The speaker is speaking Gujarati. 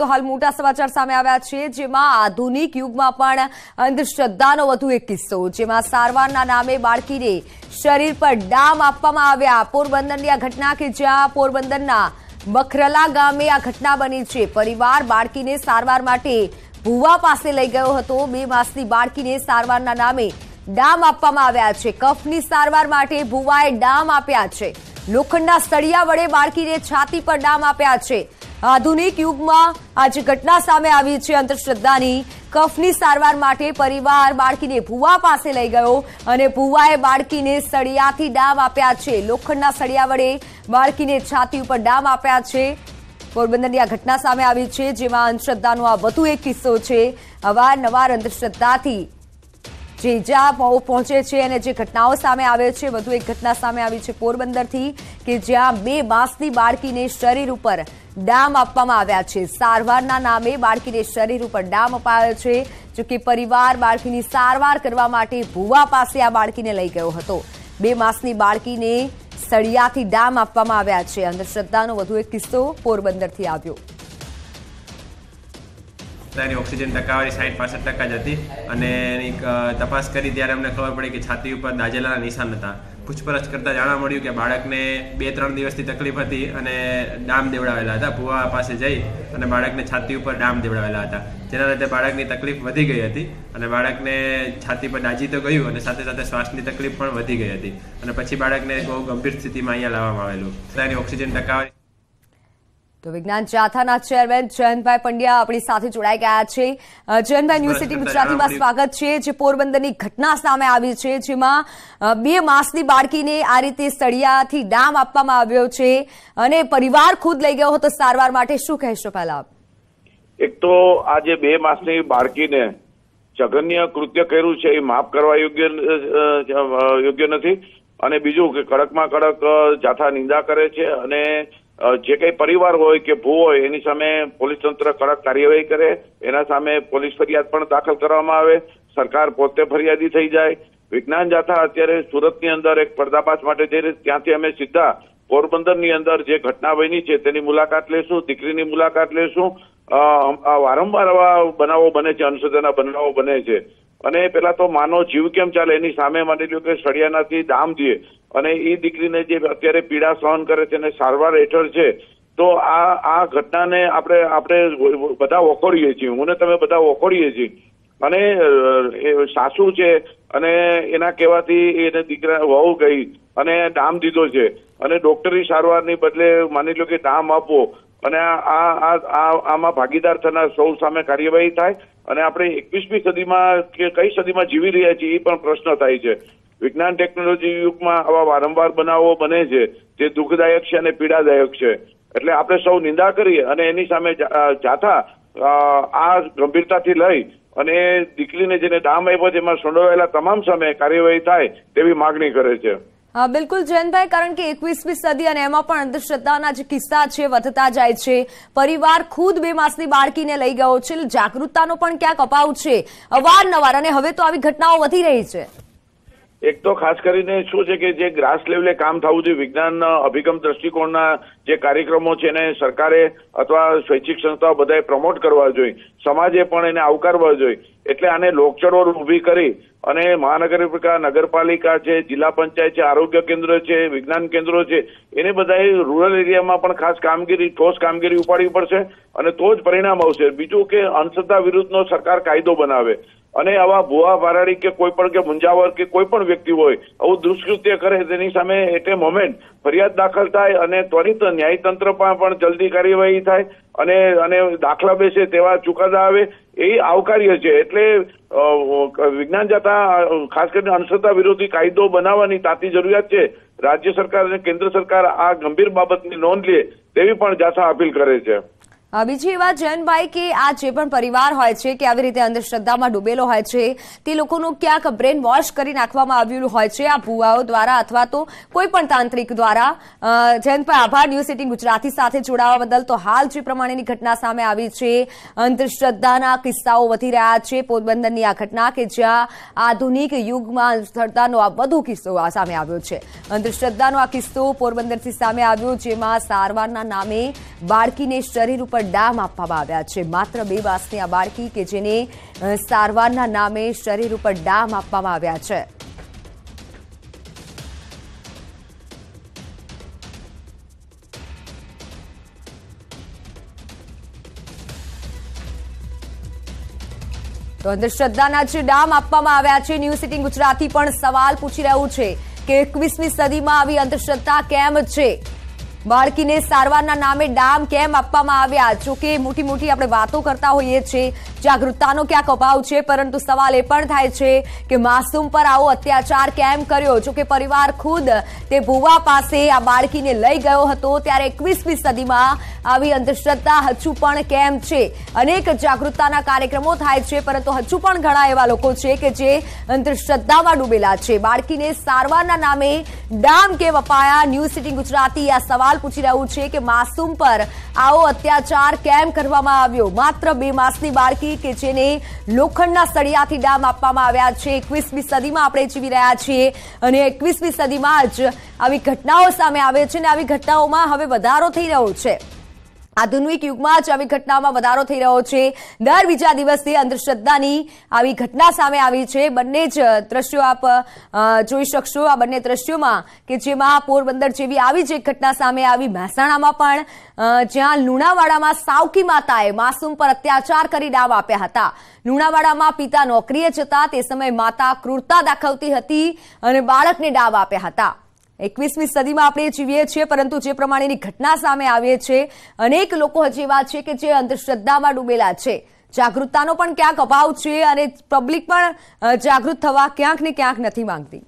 તો હાલ મોટા સમાચાર સામે આવ્યા છે, જેમાં આધુનિક યુગમાં પણ અંધશ્રદ્ધાનો વધુ એક કિસ્સો, જેમાં સારવારના નામે બાળકીને શરીર પર ડામ આપવામાં આવ્યા. પોરબંદરની આ ઘટના કે જ્યાં પોરબંદરના બખરલા ગામે આ ઘટના બની છે. પરિવાર બાળકીને સારવાર માટે ભુવા પાસે લઈ ગયો હતો. 2 માસની બાળકીને સારવારના નામે ડામ આપવામાં આવ્યા છે. કફની સારવાર માટે ભુવાએ ડામ આપ્યા છે. લોખંડના સળિયા વડે બાળકીને છાતી પર ડામ આપ્યા છે. આધુનિક યુગમાં આજે ઘટના સામે આવી છે. અંધશ્રદ્ધાની કફની સારવાર માટે પરિવાર બાળકીને ભુવા પાસે લઈ ગયો અને ભુવાએ બાળકીને સળિયાથી ડામ આપ્યા છે. લોખંડના સળિયા વડે બાળકીને છાતી ઉપર ડામ આપ્યા છે. પોરબંદરની આ ઘટના સામે આવી છે, જેમાં અંધશ્રદ્ધાનો આ વધુ એક કિસ્સો છે. અવારનવાર અંધશ્રદ્ધાથી જે ઈજા પહોંચે છે અને જે ઘટનાઓ સામે આવે છે. વધુ એક ઘટના સામે આવી છે પોરબંદરથી, કે જ્યાં 2 માસની બાળકીને શરીર ઉપર ડામ આપવામાં આવ્યા છે. સારવારના નામે બાળકીને શરીર ઉપર ડામ અપાયો છે. જો કે પરિવાર બાળકીની સારવાર કરવા માટે ભુવા પાસે આ બાળકીને લઈ ગયો હતો. 2 માસની બાળકીને સળિયાથી ડામ આપવામાં આવ્યા છે. અંધશ્રદ્ધાનો વધુ એક કિસ્સો પોરબંદરથી આવ્યો. એની ઓક્સિજન ટકાવારી 60-65% જ હતી અને એની તપાસ કરી ત્યારે અમને ખબર પડી કે છાતી ઉપર દાઝેલાના નિશાન હતા. પૂછપરછ કરતાં જાણવા મળ્યું કે બાળકને 2-3 દિવસથી તકલીફ હતી અને ડામ દેવડાવેલા હતા. ભુવા પાસે જઈ અને બાળકને છાતી ઉપર ડામ દેવડાવેલા હતા, જેના લીધે બાળકની તકલીફ વધી ગઈ હતી અને બાળકને છાતી પર દાઝી તો ગયું અને સાથે સાથે શ્વાસની તકલીફ પણ વધી ગઈ હતી અને પછી બાળકને બહુ ગંભીર સ્થિતિમાં અહીંયા લાવવામાં આવેલું. એની ઓક્સિજન ટકાવારી તો વિજ્ઞાન જાથાના ચેરમેન જયંતભાઈ પંડ્યા આપણી સાથે જોડાઈ ગયા છે. જયંતભાઈ, ન્યૂઝ18 ગુજરાતીમાં સ્વાગત છે. જે પોરબંદરની ઘટના સામે આવી છે, જેમાં 2 માસની બાળકીને આ રીતે સળિયાથી ડામ આપવામાં આવ્યો છે અને પરિવાર ખુદ લઈ ગયો હતો સારવાર માટે. શું કહેશો પહેલા? એક તો આજે 2 માસની બાળકીને જઘન્ય કૃત્ય કર્યું છે, એ માફ કરવા યોગ્ય નથી. અને બીજું કે કડકમાં કડક જાથા નિંદા કરે છે અને જે કઈ પરિવાર હોય કે ભૂ હોય એની સામે પોલીસ તંત્ર કડક કાર્યવાહી કરે. એના સામે પોલીસ ફરિયાદ પણ દાખલ કરવામાં આવે, સરકાર પોતે ફરિયાદી થઈ જાય. વિજ્ઞાન જાથા અત્યારે સુરતની અંદર એક પર્દાફાશ માટે જઈ રહી, ત્યાંથી અમે સીધા પોરબંદરની અંદર જે ઘટના બની છે તેની મુલાકાત લેશું, દીકરીની મુલાકાત લેશું. વારંવાર આવા બનાવો બને છે, અંધશ્રદ્ધાના બનાવો બને છે. અને પેલા તો માનવ જીવ કેમ ચાલે એની સામે માની લો કે સળિયાનાથી ડામ દે અને એ દીકરીને જે અત્યારે પીડા સહન કરે છે અને સારવાર હેઠળ છે, તો આ ઘટનાને આપણે બધા વખોડીએ છીએ, હું ને તમે બધા વખોડીએ છીએ. અને સાસુ છે અને એના કહેવાથી એને દીકરા વહુ ગઈ અને ડામ દીધો છે અને ડોક્ટરની સારવારની બદલે માની લો કે ડામ આપવો અને આમાં ભાગીદાર થનાર સૌ સામે કાર્યવાહી થાય. અને આપણે 21મી સદીમાં કે કઈ સદીમાં જીવી રહ્યા છીએ એ પણ પ્રશ્ન થાય છે. વિજ્ઞાન ટેકનોલોજી યુગમાં આવા વારંવાર બનાવો બને છે, જે દુઃખદાયક છે અને પીડાદાયક છે. એટલે આપણે સૌ નિંદા કરીએ અને એની સામે જાથા આ ગંભીરતાથી લઈ અને દીકરીને જેને ડામ આપ્યો છે એમાં સંડોવાયેલા તમામ સામે કાર્યવાહી થાય તેવી માગણી કરે છે. બિલકુલ જયંતભાઈ, કારણ કે 21મી સદી અને એમાં પણ અંધશ્રદ્ધાના જે કિસ્સા છે વધતા જાય છે. પરિવાર ખુદ 2 માસની બાળકીને લઈ ગયો છે. જાગૃતતાનો પણ ક્યાંક અભાવ છે અવારનવાર અને હવે તો આવી ઘટનાઓ વધી રહી છે. એક તો ખાસ કરીને શું છે કે જે ગ્રાસ લેવલે કામ થવું જોઈએ, વિજ્ઞાન અભિગમ દ્રષ્ટિકોણના જે કાર્યક્રમો છે એને સરકારે અથવા સ્વૈચ્છિક સંસ્થાઓ બધાએ પ્રમોટ કરવા જોઈએ, સમાજે પણ એને આવકારવા જોઈએ. એટલે આને લોકચળવળ ઊભી કરી અને મહાનગરપાલિકા, નગરપાલિકા છે, જિલ્લા પંચાયત છે, આરોગ્ય કેન્દ્ર છે, વિજ્ઞાન કેન્દ્રો છે, એને બધાએ રૂરલ એરિયામાં પણ ખાસ કામગીરી, ઠોસ કામગીરી ઉપાડવી પડશે અને તો જ પરિણામ આવશે. બીજું કે અંધશ્રદ્ધા વિરુદ્ધનો સરકાર કાયદો બનાવે અને આવા ભુવા ભારાડી કે કોઈ પણ કે મુંજાવર કે કોઈ પણ વ્યક્તિ હોય આવું દુષ્કૃત્ય કરે તેની સામે એટ એ મોમેન્ટ ફરિયાદ દાખલ થાય અને ત્વરિત ન્યાયતંત્ર પણ જલ્દી કાર્યવાહી થાય અને દાખલા બેસે તેવા ચુકાદા આવે એ આવકાર્ય છે. એટલે વિજ્ઞાન જાથા ખાસ કરીને અંધશ્રદ્ધા વિરોધી કાયદો બનાવવાની તાતી જરૂરિયાત છે. રાજ્ય સરકાર અને કેન્દ્ર સરકાર આ ગંભીર બાબતની નોંધ લે તેવી પણ જાથા અપીલ કરે છે. બીજી એ વાત જયંતભાઈ કે આ જે પણ પરિવાર હોય છે કે આવી રીતે અંધશ્રદ્ધામાં ડૂબેલો હોય છે તે લોકોનું ક્યાંક બ્રેન વોશ કરી નાખવામાં આવેલું હોય છે આ ભુવાઓ દ્વારા અથવા તો કોઈ પણ તાંત્રિક દ્વારા. જયંતભાઈ, આભાર ન્યૂઝ18 ગુજરાતી સાથે જોડાવા બદલ. તો હાલ જે પ્રમાણેની ઘટના સામે આવી છે, અંધશ્રદ્ધાના કિસ્સાઓ વધી રહ્યા છે. પોરબંદરની આ ઘટના કે જ્યાં આધુનિક યુગમાં અંધશ્રદ્ધાનો આ વધુ કિસ્સો સામે આવ્યો છે. અંધશ્રદ્ધાનો આ કિસ્સો પોરબંદરથી સામે આવ્યો, જેમાં સારવારના નામે બાળકીને શરીર ઉપર पर डाम આપવામાં આવ્યા છે। માત્ર 2 વર્ષની આ બાળકી કે જેને સારવારના નામે શરીર ઉપર ડામ આપવામાં આવ્યા છે। तो अंदर श्रद्धा डाम आप न्यूज़18 गुजराती सवाल पूछी रहा है कि 21મી સદીમાં अंधश्रद्धा केम है, बाळकीને સારવારના નામે डाम केम આપવામાં આવ્યા। જો કે મોટી મોટી આપણે વાતો કરતા હોઈએ છીએ, જાગૃતતાનો ક્યાંક અભાવ છે, પરંતુ સવાલ એ પણ થાય છે કે માસૂમ પર આવો અત્યાચાર કેમ કર્યો। જો કે પરિવાર ખુદ તે ભુવા પાસે આ બાળકીને લઈ ગયો હતો, ત્યારે 21મી સદીમાં આવી અંધશ્રદ્ધા હજુ પણ કેમ છે। અનેક જાગૃતતાના કાર્યક્રમો થાય છે, પરંતુ હજુ પણ ઘણા એવા લોકો છે કે જે અંધશ્રદ્ધામાં ડૂબેલા છે। બાળકીને સારવારના નામે डाम केम અપાયા, ન્યૂઝ18 ગુજરાતી આ સવાલ पूछी रहा है कि मासूम पर आओ अत्याचार केम करवामां आव्यो। मात्र 2 मासनी बाळकी के जेने लोखंडना सळियाथी डाम आपवामां आव्या छे। 21મી સદીમાં આપણે જીવી રહ્યા છીએ અને 21મી સદીમાં જ આવી ઘટનાઓ સામે આવે છે અને આવી ઘટનાઓમાં હવે વધારો થઈ રહ્યો છે। आधुनिक युग में ज घटना में वारो थी रो दर बीजा दिवसे अंधश्रद्धा की घटना सामे आई है। बने ज दृश्यों आप जी सकशो। आ बने दृश्यों में कि जेमा पोरबंदर जी आई ज घटना सामे आई, महसाणा में ज्यां लुणावाड़ा में सावकी माताए मासूम पर अत्याचार कर डाम आप्या हता। लुणावाड़ा में पिता नौकरीए जता ते समय माता क्रूरता दाखवती हती अने बाळकने डाम आप्या हता। 21મી સદીમાં આપણે જીવીએ છીએ, પરંતુ જે પ્રમાણેની ઘટના સામે આવે છે, અનેક લોકો હજી એવા છે કે જે અંધશ્રદ્ધામાં ડૂબેલા છે। જાગૃતતાનો પણ ક્યાંક અભાવ છે અને પબ્લિક પણ જાગૃત થવા ક્યાંક ને ક્યાંક નથી માંગતી।